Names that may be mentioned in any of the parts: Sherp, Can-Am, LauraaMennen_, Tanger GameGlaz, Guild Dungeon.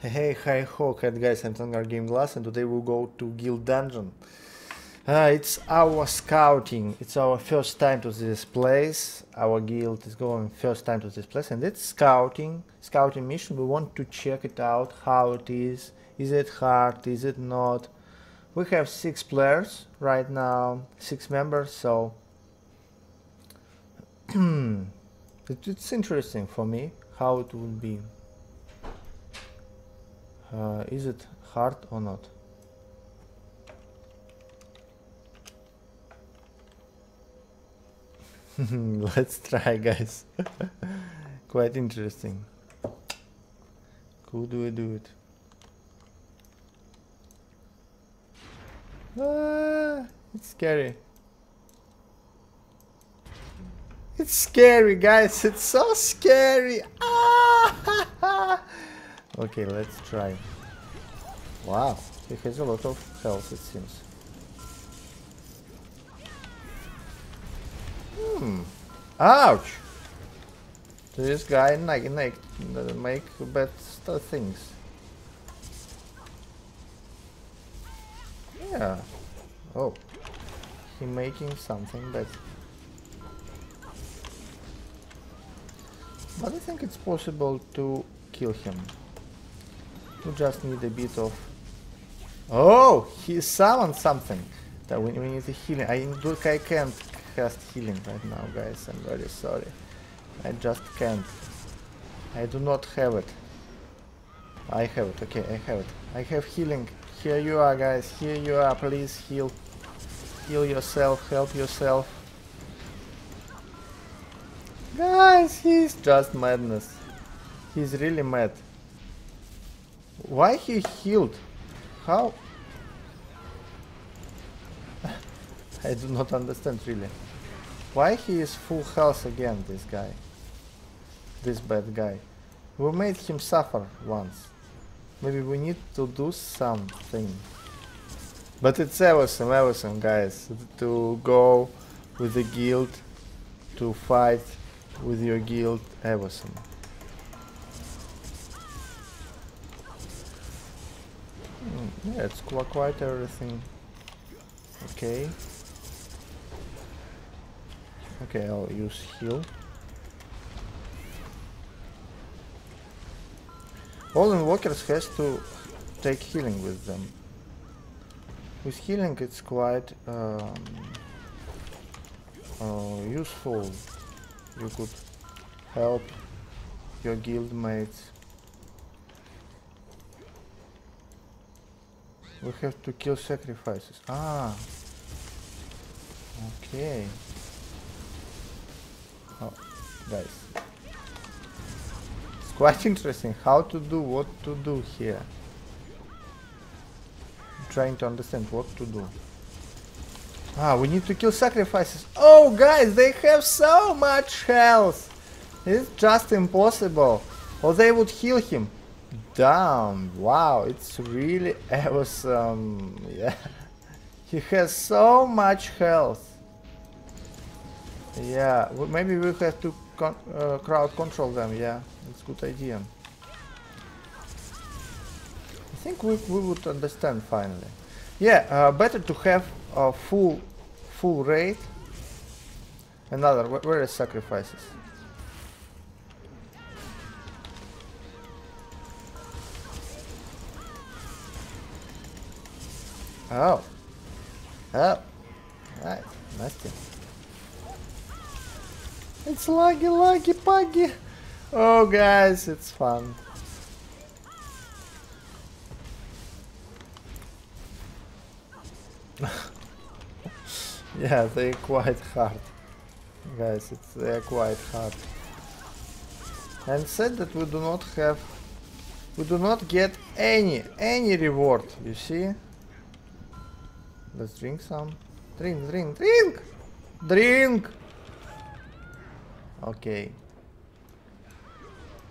Hey, hi, ho, cat guys, I'm Tanger GameGlaz, and today we'll go to Guild Dungeon. It's our scouting, it's our first time to this place, our guild is going first time to this place, and it's scouting mission. We want to check it out, how it is it hard, is it not. We have 6 players right now, 6 members, so it's interesting for me how it would be. Is it hard or not? Let's try, guys. Quite interesting. Could we do it? It's scary. It's scary, guys. It's so scary. Ah! Okay, let's try. Wow, he has a lot of health, it seems. Ouch! This guy doesn't make bad things. Yeah. Oh, he making something bad. But I think it's possible to kill him. We just need a bit of... Oh! He summoned something! That we need a healing. I can't cast healing right now, guys. I'm very sorry. I just can't. I do not have it. I have it. Okay, I have it. I have healing. Here you are, guys. Here you are. Please heal. Heal yourself. Help yourself. Guys, he's just madness. He's really mad. Why he healed? How? I do not understand really. Why he is full health again, this guy? This bad guy. We made him suffer once. Maybe we need to do something. But it's awesome, guys, to go with the guild, to fight with your guild, awesome. Yeah, it's quite everything. Okay. Okay, I'll use heal. All invockers has to take healing with them. With healing it's quite useful. You could help your guild mates. We have to kill sacrifices. Ah, okay. Oh, guys, it's quite interesting how to do what to do here. I'm trying to understand what to do. Ah, we need to kill sacrifices. Oh, guys, they have so much health. It's just impossible. Or they would heal him. Damn, wow, it's really awesome. Yeah, he has so much health. Yeah, well, maybe we have to crowd control them. Yeah, it's a good idea. I think we would understand finally. Yeah, better to have a full raid. Another, where is sacrifices? Oh. Oh. Right. Nasty. It's laggy puggy. Oh, guys, it's fun. Yeah, they're quite hard. Guys, they're quite hard. And said that we do not get any reward, you see? Let's drink some. Drink! Okay.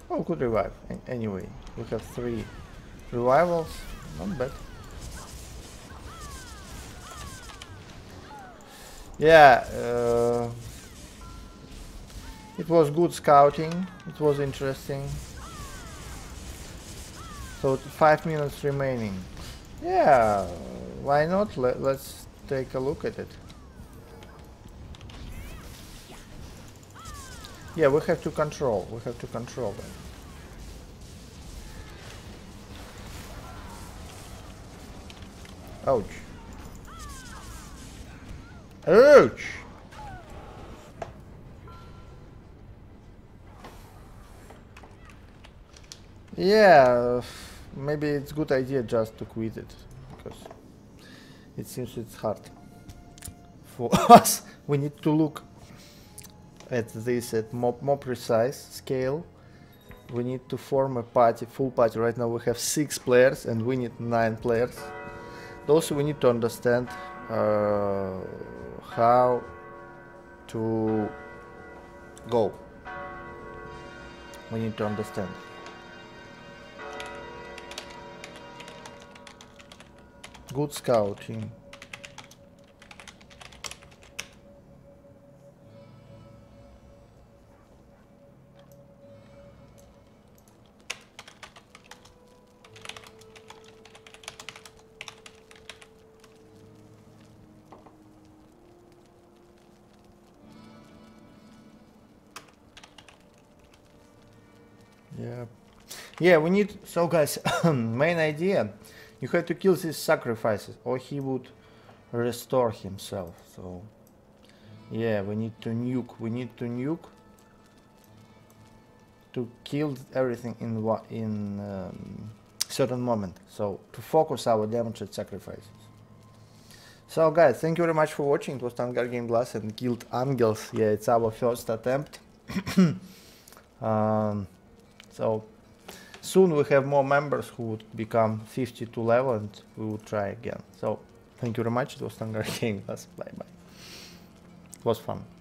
Oh, good revive. Anyway, we have 3 revivals. Not bad. Yeah. It was good scouting. It was interesting. So 5 minutes remaining. Yeah, why not? Let's take a look at it. Yeah, we have to control. We have to control them. Ouch. Ouch! Yeah, maybe it's a good idea just to quit it, because it seems it's hard for us. We need to look at this at more precise scale. We need to form a party, full party. Right now we have 6 players and we need 9 players. Also we need to understand how to go. We need to understand. Good scouting. Yeah, we need, so guys, main idea, you have to kill these sacrifices or he would restore himself, so yeah, we need to nuke to kill everything in certain moment, so to focus our damage at sacrifices. So guys, thank you very much for watching. It was Tanger GameGlaz and Guild Angels. Yeah, it's our first attempt. So soon we have more members who would become 52 level and we will try again. So thank you very much. It was Tanger GameGlaz. Bye bye. It was fun.